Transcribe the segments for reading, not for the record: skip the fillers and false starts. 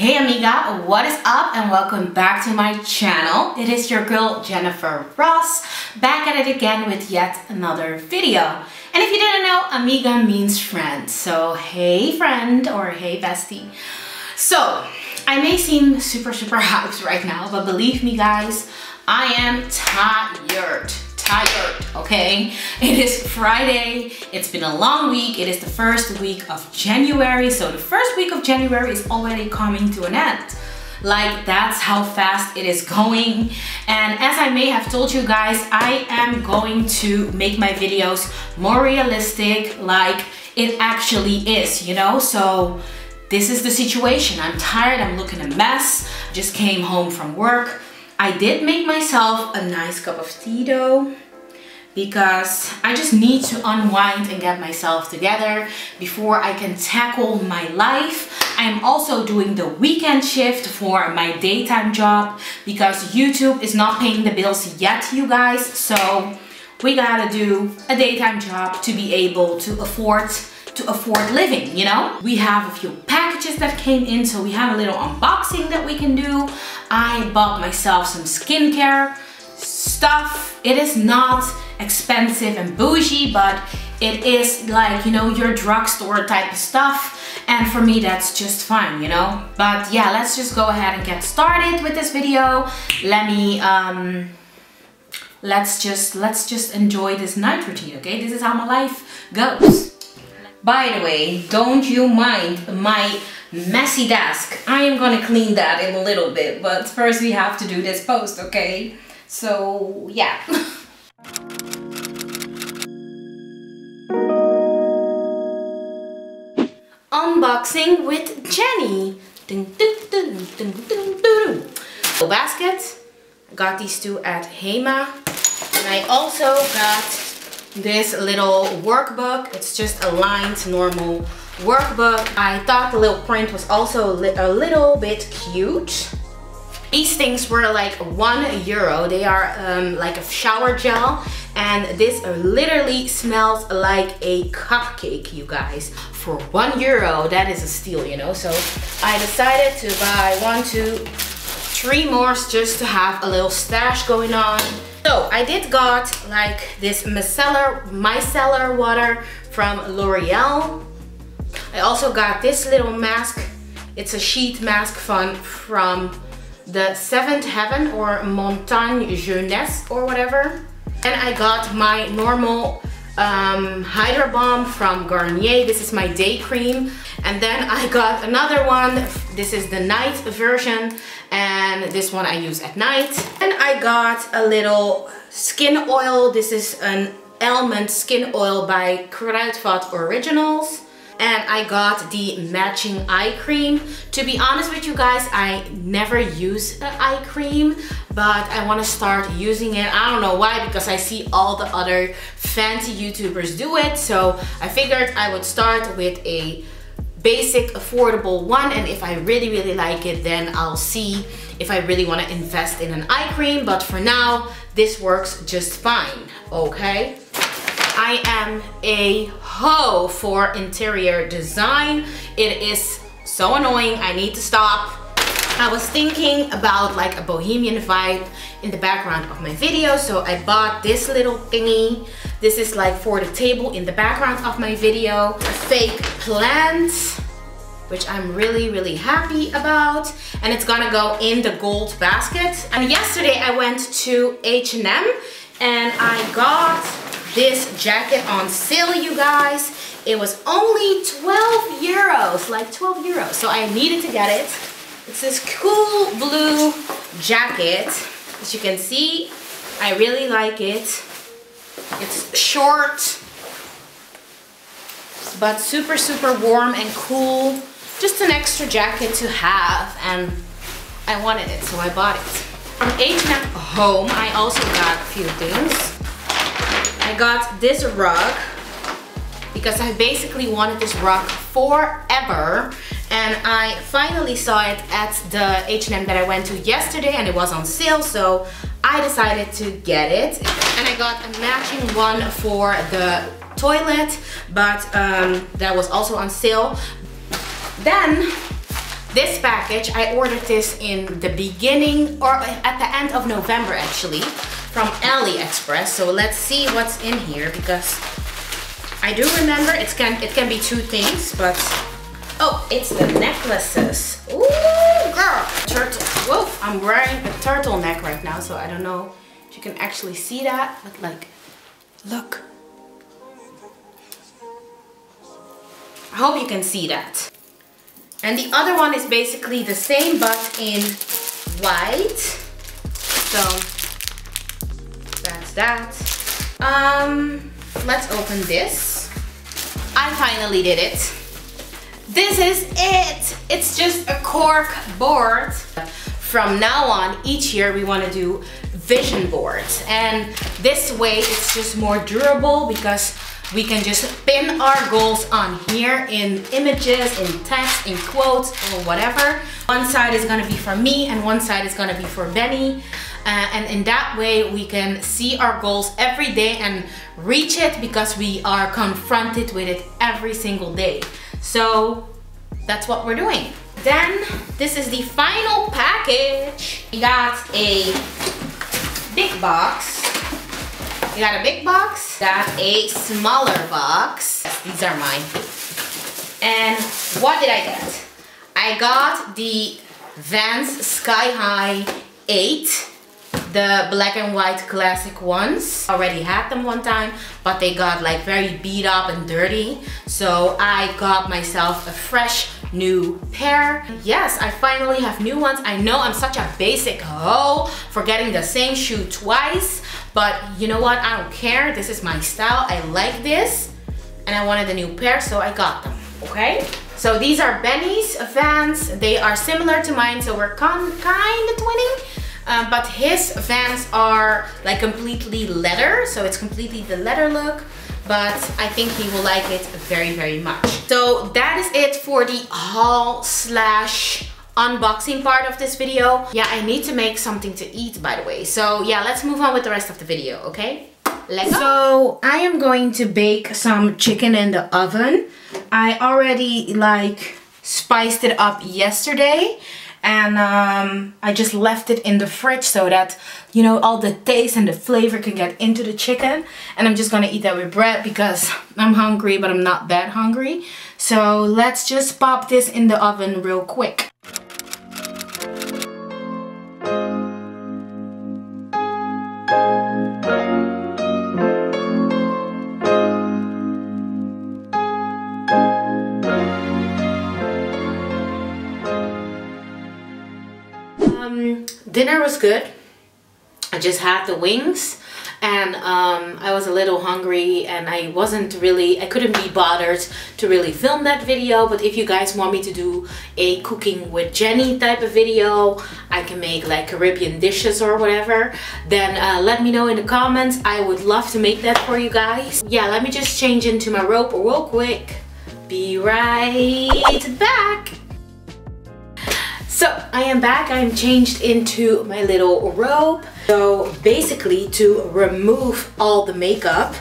Hey amiga, what is up and welcome back to my channel. It is your girl Jennifer Ross, back at it again with yet another video. And if you didn't know, amiga means friend. So hey friend or hey bestie. So I may seem super hyped right now, but believe me guys, I am tired. Okay, it is Friday. It's been a long week. It is the first week of January, so the first week of January is already coming to an end. Like, that's how fast it is going. And as I may have told you guys, I am going to make my videos more realistic, like it actually is, you know. So this is the situation. I'm tired, I'm looking a mess, just came home from work. I did make myself a nice cup of tea though, because I just need to unwind and get myself together before I can tackle my life. I'm also doing the weekend shift for my daytime job because YouTube is not paying the bills yet, you guys. So we gotta do a daytime job to be able to afford living, you know. We have a few packages that came in, so we have a little unboxing that we can do. I bought myself some skincare stuff. It is not expensive and bougie, but it is like, you know, your drugstore type of stuff, and for me that's just fine, you know. But yeah, let's just go ahead and get started with this video. Let's just enjoy this night routine, okay? This is how my life goes. By the way, don't you mind my messy desk. I am gonna clean that in a little bit, but first we have to do this post, okay? So, yeah. Unboxing with Jenny. Basket. I got these two at HEMA. And I also got this little workbook. It's just a lined normal workbook. I thought the little print was also a little bit cute. These things were like €1. They are like a shower gel, and this literally smells like a cupcake, you guys. For €1, that is a steal, you know. So I decided to buy 1, 2, 3 more just to have a little stash going on. So I did got like this micellar water from L'Oreal. I also got this little mask. It's a sheet mask from the 7th Heaven or Montagne Jeunesse or whatever. And I got my normal Hydro Balm from Garnier. This is my day cream. And then I got another one. This is the night version, and this one I use at night. And I got a little skin oil. This is an almond skin oil by Krautfat Originals. And I got the matching eye cream. To be honest with you guys, I never use an eye cream, but I want to start using it. I don't know why, because I see all the other fancy YouTubers do it. So I figured I would start with a basic, affordable one, and if I really like it, then I'll see if I really want to invest in an eye cream. But for now, this works just fine, okay? I am a hoe for interior design. It is so annoying. I need to stop. I was thinking about like a bohemian vibe in the background of my video, so I bought this little thingy. This is like for the table in the background of my video. A fake plant, which I'm really happy about. And it's gonna go in the gold basket. And yesterday I went to H&M and I got this jacket on sale, you guys. It was only €12, like €12. So I needed to get it. It's this cool blue jacket. As you can see, I really like it. It's short, but super warm and cool. Just an extra jacket to have, and I wanted it, so I bought it. From H&M Home, I also got a few things. I got this rug, because I basically wanted this rug forever, and I finally saw it at the H&M that I went to yesterday, and it was on sale, so I decided to get it. And I got a matching one for the toilet, but that was also on sale. Then This package, I ordered this in the beginning or at the end of November actually from AliExpress. So let's see what's in here because I do remember it can be two things, but oh, it's the necklaces. Ooh, girl. Turtle. Whoa, I'm wearing a turtleneck right now, so I don't know if you can actually see that, but like, look. I hope you can see that. And the other one is basically the same, but in white. So, that's that. Let's open this. I finally did it. This is it! It's just a cork board. From now on, each year we want to do vision boards. And this way it's just more durable because we can just pin our goals on here in images, in text, in quotes, or whatever. One side is going to be for me and one side is going to be for Benni. And in that way we can see our goals every day and reach it because we are confronted with it every single day. So that's what we're doing. Then this is the final package. We got a big box. We got a big box. Got a smaller box. These are mine. And what did I get? I got the Vans Sky High 8. The black and white classic ones. Already had them one time, but they got like very beat up and dirty. So I got myself a fresh new pair. Yes, I finally have new ones. I know I'm such a basic hoe for getting the same shoe twice, but you know what? I don't care. This is my style. I like this and I wanted a new pair, so I got them, okay? So these are Benni's Vans. They are similar to mine, so we're kind of twinning. But his Vans are like completely leather, so it's completely the leather look, but I think he will like it very, very much. So that is it for the haul slash unboxing part of this video. Yeah, I need to make something to eat, by the way. So yeah, let's move on with the rest of the video, okay? Let's go. So I am going to bake some chicken in the oven. I already like spiced it up yesterday. And I just left it in the fridge so that, you know, all the taste and the flavor can get into the chicken. And I'm just gonna eat that with bread because I'm hungry, but I'm not that hungry. So let's just pop this in the oven real quick. Dinner was good. I just had the wings and I was a little hungry and I couldn't be bothered to really film that video, but if you guys want me to do a cooking with Jenny type of video, I can make like Caribbean dishes or whatever, then let me know in the comments. I would love to make that for you guys. Yeah, let me just change into my robe real quick. Be right back. So I am back, I am changed into my little robe. So basically to remove all the makeup,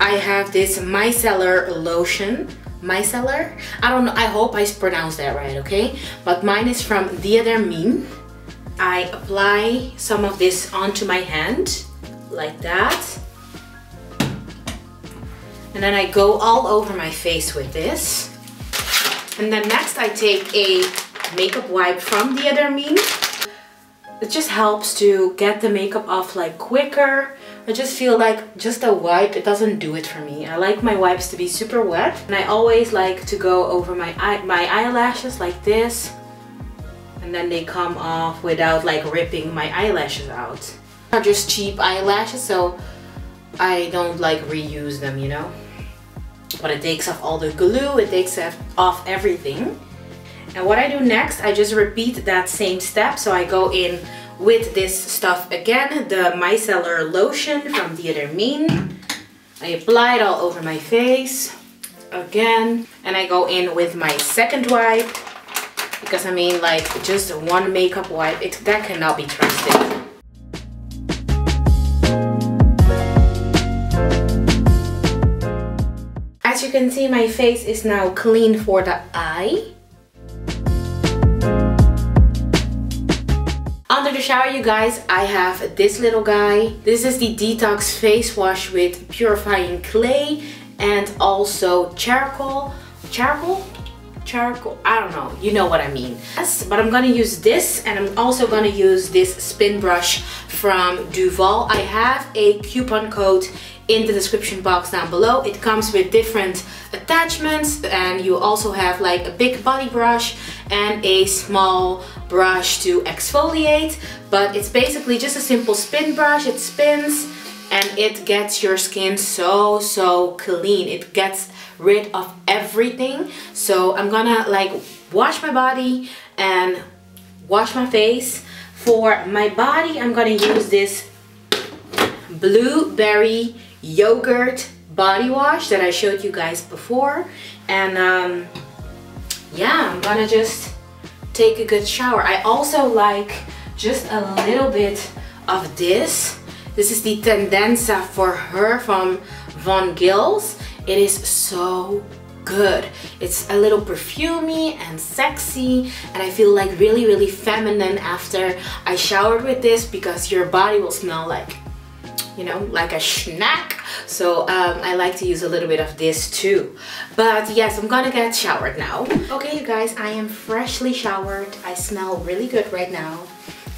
I have this micellar lotion. Micellar? I don't know, I hope I pronounced that right, okay? But mine is from Diadermine. I apply some of this onto my hand, like that. And then I go all over my face with this. And then next I take a makeup wipe from Diadermine. It just helps to get the makeup off like quicker. I just feel like just a wipe, it doesn't do it for me. I like my wipes to be super wet, and I always like to go over my eyelashes like this, and then they come off without like ripping my eyelashes out. They're just cheap eyelashes, so I don't like reuse them, you know, but it takes off all the glue, it takes off everything. And what I do next, I just repeat that same step. So I go in with this stuff again, the micellar lotion from Diadermine. I apply it all over my face again. And I go in with my second wipe. Because I mean, like, just one makeup wipe, that cannot be trusted. As you can see, my face is now clean for the eye. shower, you guys, I have this little guy. This is the detox face wash with purifying clay and also charcoal, I don't know, you know what I mean. Yes, but I'm gonna use this, and I'm also gonna use this spin brush from Duvolle. I have a coupon code in the description box down below. It comes with different attachments, and you also have like a big body brush and a small brush to exfoliate, but it's basically just a simple spin brush. It spins and it gets your skin so clean. It gets rid of everything. So I'm gonna like wash my body and wash my face. For my body, I'm gonna use this blueberry yogurt body wash that I showed you guys before, and yeah, I'm gonna just take a good shower. I also like just a little bit of this. This is the Tendenza for Her from Van Gils. It is so good. It's a little perfumey and sexy, and I feel like really feminine after I showered with this, because your body will smell like, you know, like a snack. So I like to use a little bit of this too. But yes, I'm gonna get showered now. Okay, you guys, I am freshly showered. I smell really good right now.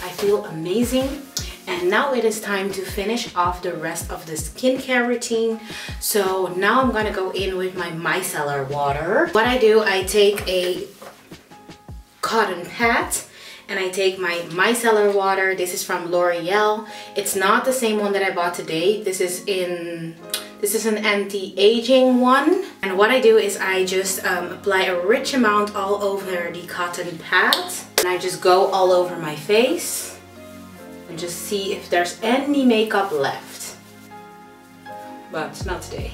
I feel amazing. And now it is time to finish off the rest of the skincare routine. So now I'm gonna go in with my micellar water. What I do, I take a cotton pad and I take my micellar water. This is from L'Oreal. It's not the same one that I bought today. This is an anti-aging one. And what I do is I just apply a rich amount all over the cotton pad, and I just go all over my face and just see if there's any makeup left, but not today.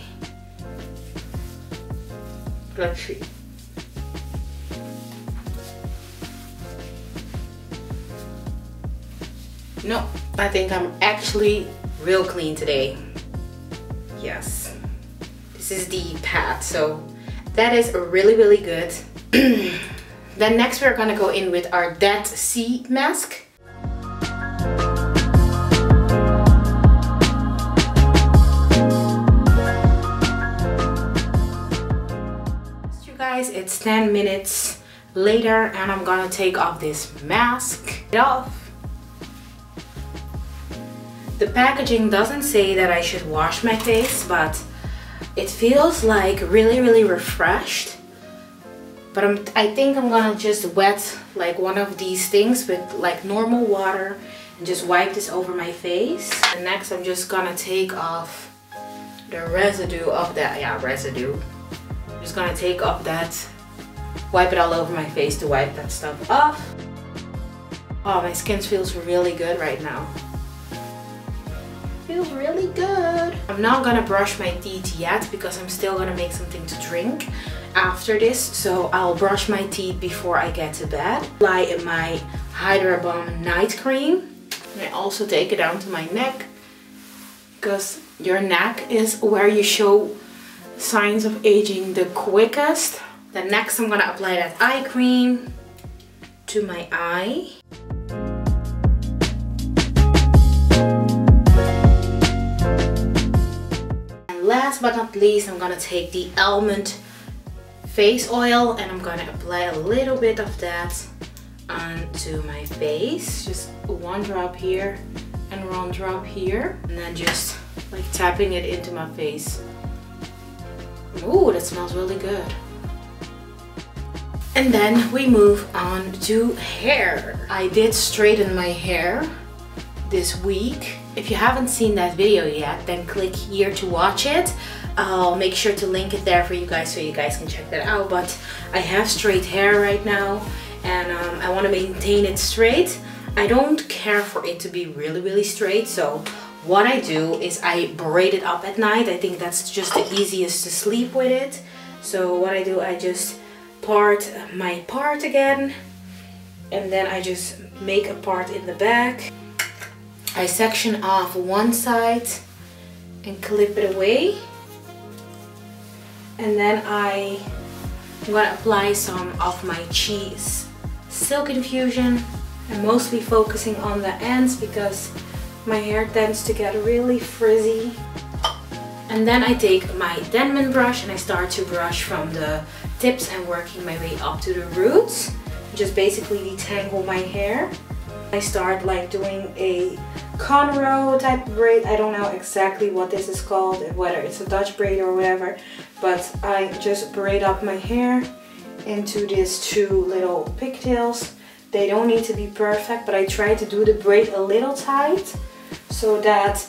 Let's see. No, I think I'm actually real clean today. Yes, this is the pad, so that is really good. Then next we're gonna go in with our Dead Sea mask. It's 10 minutes later and I'm gonna take off this mask. Get off. The packaging doesn't say that I should wash my face, but it feels like really refreshed. But I think I'm gonna just wet like one of these things with like normal water and just wipe this over my face. And next I'm just gonna take off the residue of that, residue. Just gonna take off that, wipe it all over my face to wipe that stuff off. Oh, my skin feels really good right now. Feels really good. I'm not gonna brush my teeth yet because I'm still gonna make something to drink after this, so I'll brush my teeth before I get to bed. Apply my Hydra Balm night cream, and I also take it down to my neck, because your neck is where you show signs of aging the quickest. Then next I'm gonna apply that eye cream to my eye. And last but not least, I'm gonna take the almond face oil and I'm gonna apply a little bit of that onto my face. Just one drop here and one drop here, and then just like tapping it into my face. Ooh, that smells really good. And then we move on to hair. I did straighten my hair this week. If you haven't seen that video yet, then click here to watch it. I'll make sure to link it there for you guys so you guys can check that out. But I have straight hair right now, and I want to maintain it straight. I don't care for it to be really straight, so what I do is I braid it up at night. I think that's just the easiest to sleep with it. So what I do, I just part my part again, and then I just make a part in the back. I section off one side and clip it away. And then I'm gonna apply some of my Cheese Silk Infusion I'm mostly focusing on the ends because my hair tends to get really frizzy. And then I take my Denman brush and I start to brush from the tips and working my way up to the roots. Just basically detangle my hair. I start like doing a cornrow type of braid. I don't know exactly what this is called, whether it's a Dutch braid or whatever, but I just braid up my hair into these two little pigtails. They don't need to be perfect, but I try to do the braid a little tight so that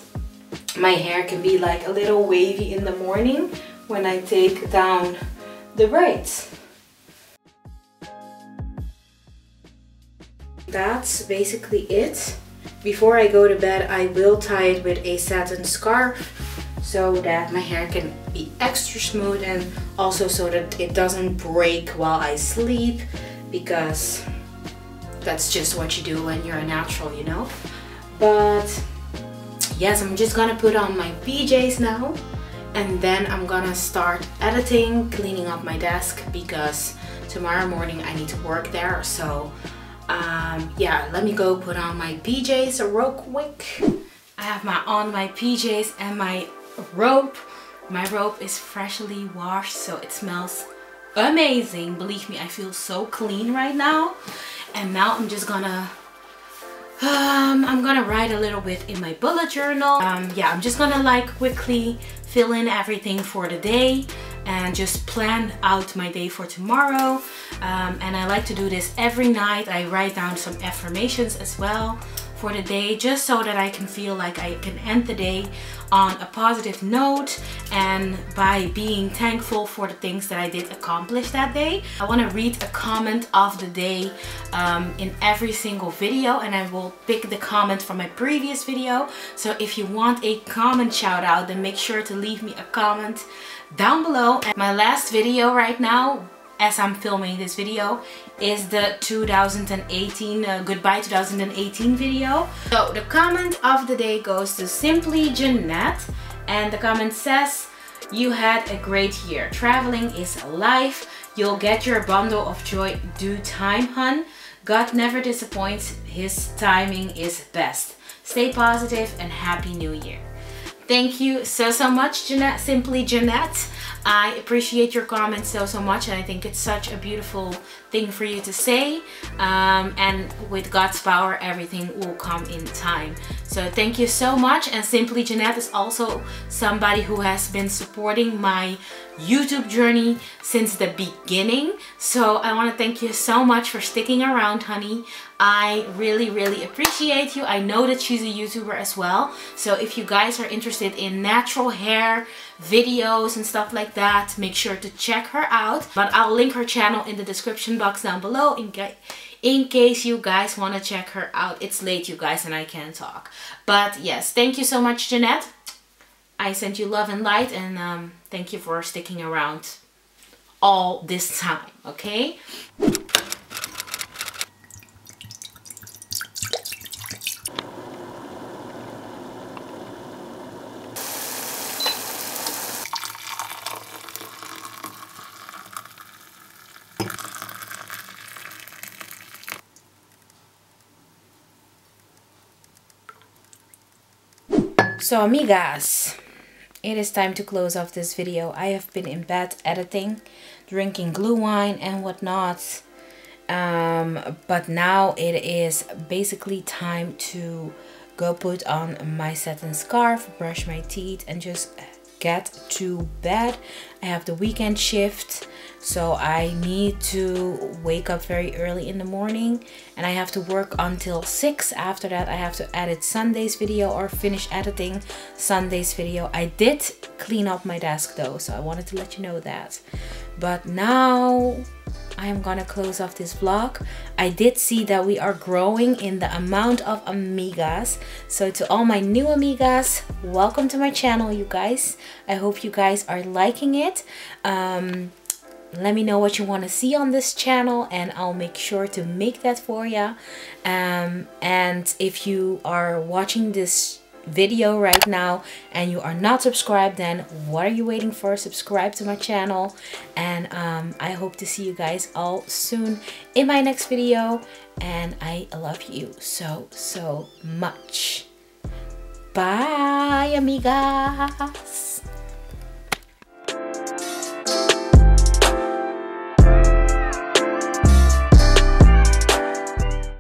my hair can be like a little wavy in the morning when I take down the braids. That's basically it. Before I go to bed, I will tie it with a satin scarf so that my hair can be extra smooth, and also so that it doesn't break while I sleep, because that's just what you do when you're a natural, you know. But yes, I'm just gonna put on my PJs now, and then I'm gonna start editing, cleaning up my desk, because tomorrow morning I need to work there. So yeah, let me go put on my PJs real quick. I have my PJs and my robe. My robe is freshly washed, so it smells amazing. Believe me, I feel so clean right now. And now I'm just gonna I'm gonna write a little bit in my bullet journal. Yeah, I'm just gonna like quickly fill in everything for the day and just plan out my day for tomorrow. And I like to do this every night. I write down some affirmations as well for the day, just so that I can feel like I can end the day on a positive note and by being thankful for the things that I did accomplish that day. I want to read a comment of the day in every single video, and I will pick the comment from my previous video. So if you want a comment shout out, then make sure to leave me a comment down below. And my last video right now, as I'm filming this video, is the 2018 goodbye 2018 video. So the comment of the day goes to Simply Jeanette, and the comment says, "You had a great year. Traveling is life. You'll get your bundle of joy due time, hun. God never disappoints. His timing is best. Stay positive and happy new year." Thank you so much, Jeanette, Simply Jeanette. I appreciate your comments so much, and I think it's such a beautiful thing for you to say. And with God's power, everything will come in time. So thank you so much. And Simply Jeanette is also somebody who has been supporting my YouTube journey since the beginning. So I want to thank you so much for sticking around, honey. I really appreciate you. I know that she's a YouTuber as well. So if you guys are interested in natural hair videos and stuff like that, make sure to check her out. But I'll link her channel in the description box down below in case you guys want to check her out. It's late, you guys, and I can't talk. But yes, thank you so much, Jeanette. I sent you love and light, and thank you for sticking around all this time, okay? So, amigas, it is time to close off this video. I have been in bed editing, drinking glue wine and whatnot. But now it is basically time to go put on my satin scarf, brush my teeth, and just get to bed. I have the weekend shift, so I need to wake up very early in the morning, and I have to work until 6. After that, I have to edit Sunday's video, or finish editing Sunday's video. I did clean up my desk though, so I wanted to let you know that. But now I am gonna close off this vlog. I did see that we are growing in the amount of amigas. So to all my new amigas, welcome to my channel, you guys. I hope you guys are liking it. Let me know what you want to see on this channel, and I'll make sure to make that for ya. And if you are watching this video right now and you are not subscribed, then what are you waiting for? Subscribe to my channel, and I hope to see you guys all soon in my next video, and I love you so much. Bye, amigas.